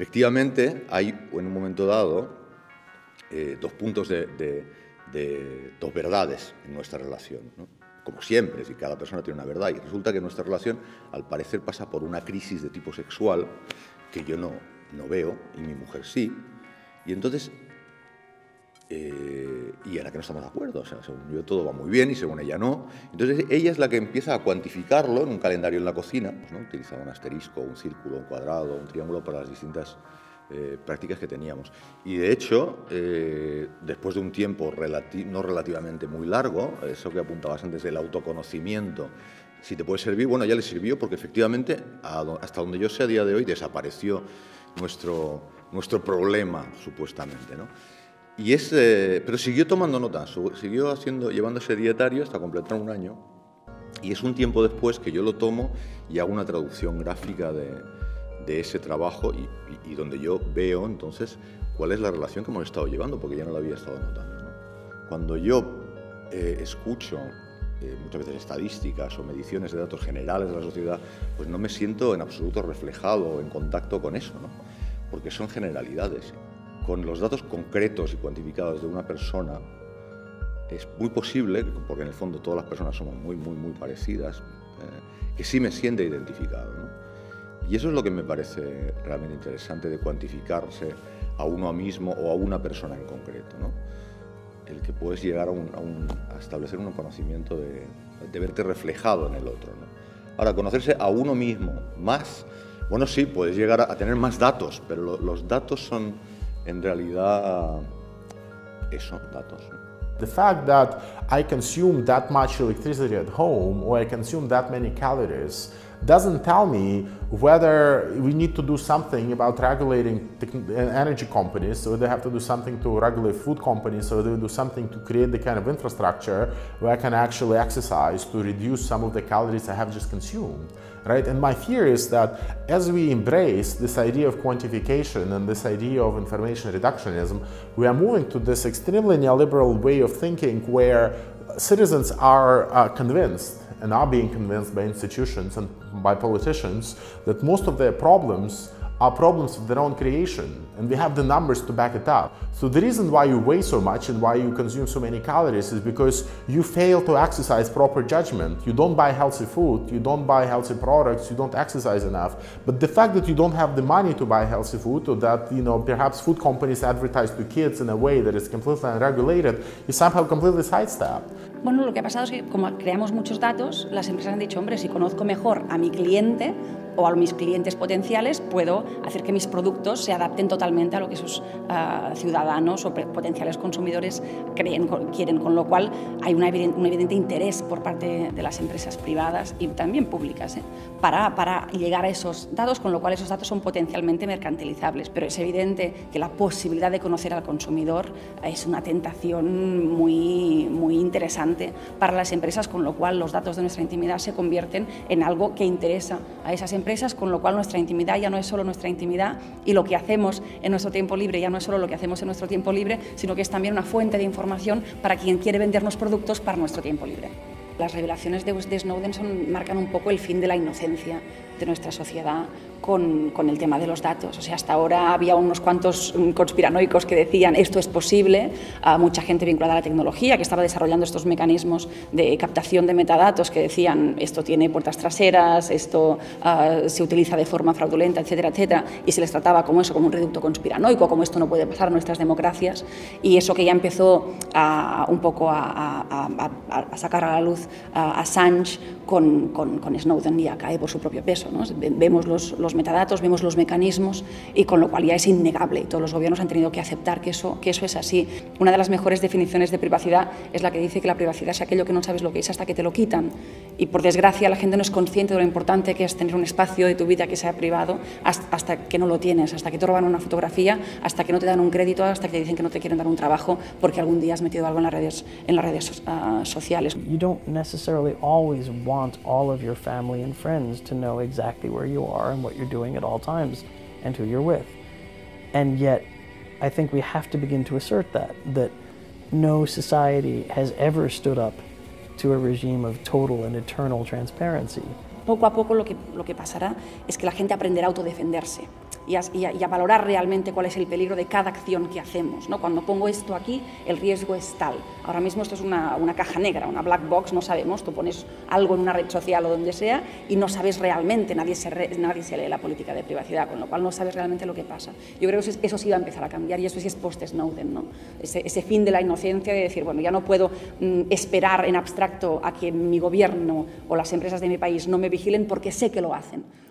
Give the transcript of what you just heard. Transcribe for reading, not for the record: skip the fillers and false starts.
Efectivamente, hay en un momento dado dos puntos de dos verdades en nuestra relación, ¿no? Como siempre, si cada persona tiene una verdad, y resulta que nuestra relación, al parecer, pasa por una crisis de tipo sexual que yo no veo y mi mujer sí, y entonces y en la que no estamos de acuerdo, o sea, según yo todo va muy bien y según ella no. Entonces ella es la que empieza a cuantificarlo en un calendario en la cocina, pues, ¿no? Utiliza un asterisco, un círculo, un cuadrado, un triángulo para las distintas prácticas que teníamos. Y de hecho, después de un tiempo no relativamente muy largo, eso que apuntabas antes del autoconocimiento, si te puede servir, bueno, ya le sirvió porque efectivamente hasta donde yo sé a día de hoy desapareció nuestro problema supuestamente, ¿no? Y pero siguió tomando notas, siguió llevándose dietario hasta completar un año. Y es un tiempo después que yo lo tomo y hago una traducción gráfica de ese trabajo y donde yo veo entonces cuál es la relación que hemos estado llevando, porque ya no la había estado notando, ¿no? Cuando yo escucho muchas veces estadísticas o mediciones de datos generales de la sociedad, pues no me siento en absoluto reflejado o en contacto con eso, ¿no? Porque son generalidades. Con los datos concretos y cuantificados de una persona es muy posible, porque en el fondo todas las personas somos muy parecidas, que sí me siente identificado, ¿no? Y eso es lo que me parece realmente interesante de cuantificarse a uno mismo o a una persona en concreto, ¿no? El que puedes llegar a establecer un conocimiento de verte reflejado en el otro, ¿no? Ahora, conocerse a uno mismo más, bueno, sí, puedes llegar a tener más datos, pero los datos son en realidad esos datos. The fact that I consume that much electricity at home or I consume that many calories doesn't tell me whether we need to do something about regulating energy companies, or they have to do something to regulate food companies, or they do something to create the kind of infrastructure where I can actually exercise to reduce some of the calories I have just consumed, right? And my fear is that as we embrace this idea of quantification and this idea of information reductionism, we are moving to this extremely neoliberal way of thinking where citizens are convinced and are being convinced by institutions and by politicians that most of their problems are problems of their own creation, and we have the numbers to back it up. So the reason why you weigh so much and why you consume so many calories is because you fail to exercise proper judgment. You don't buy healthy food, you don't buy healthy products, you don't exercise enough. But the fact that you don't have the money to buy healthy food, or that, you know, perhaps food companies advertise to kids in a way that is completely unregulated, is somehow completely sidestepped. Bueno, lo que ha pasado es que como creamos muchos datos, las empresas han dicho, hombre, si conozco mejor a mi cliente o a mis clientes potenciales, puedo hacer que mis productos se adapten totalmente a lo que sus ciudadanos o potenciales consumidores quieren, con lo cual hay un evidente interés por parte de las empresas privadas y también públicas, para llegar a esos datos, con lo cual esos datos son potencialmente mercantilizables, pero es evidente que la posibilidad de conocer al consumidor es una tentación muy interesante para las empresas, con lo cual los datos de nuestra intimidad se convierten en algo que interesa a esas empresas, con lo cual nuestra intimidad ya no es solo nuestra intimidad, y lo que hacemos en nuestro tiempo libre ya no es solo lo que hacemos en nuestro tiempo libre, sino que es también una fuente de información para quien quiere vendernos productos para nuestro tiempo libre. Las revelaciones de Snowden marcan un poco el fin de la inocencia de nuestra sociedad con el tema de los datos. O sea, hasta ahora había unos cuantos conspiranoicos que decían esto es posible, mucha gente vinculada a la tecnología que estaba desarrollando estos mecanismos de captación de metadatos que decían esto tiene puertas traseras, esto se utiliza de forma fraudulenta, etcétera, etcétera, y se les trataba como eso, como un reducto conspiranoico, como esto no puede pasar en nuestras democracias, y eso que ya empezó un poco a sacar a la luz Assange con Snowden ya cae por su propio peso, ¿no? Vemos los metadatos, vemos los mecanismos, y con lo cual ya es innegable y todos los gobiernos han tenido que aceptar que eso es así. Una de las mejores definiciones de privacidad es la que dice que la privacidad es aquello que no sabes lo que es hasta que te lo quitan, y por desgracia la gente no es consciente de lo importante que es tener un espacio de tu vida que sea privado hasta que no lo tienes, hasta que te roban una fotografía, hasta que no te dan un crédito, hasta que te dicen que no te quieren dar un trabajo porque algún día has metido algo en las redes sociales. You don't necessarily always want all of your family and friends to know exactly where you are and what you're doing at all times and who you're with. And yet, I think we have to begin to assert that no society has ever stood up to a regime of total and eternal transparency. Poco a poco lo que pasará es que la gente aprenderá a autodefenderse. y a valorar realmente cuál es el peligro de cada acción que hacemos, ¿no? Cuando pongo esto aquí, el riesgo es tal. Ahora mismo esto es una caja negra, una black box, no sabemos, tú pones algo en una red social o donde sea y no sabes realmente, nadie se lee la política de privacidad, con lo cual no sabes realmente lo que pasa. Yo creo que eso sí va a empezar a cambiar y eso sí es post-Snowden, ¿no? Ese fin de la inocencia de decir, bueno, ya no puedo esperar en abstracto a que mi gobierno o las empresas de mi país no me vigilen porque sé que lo hacen.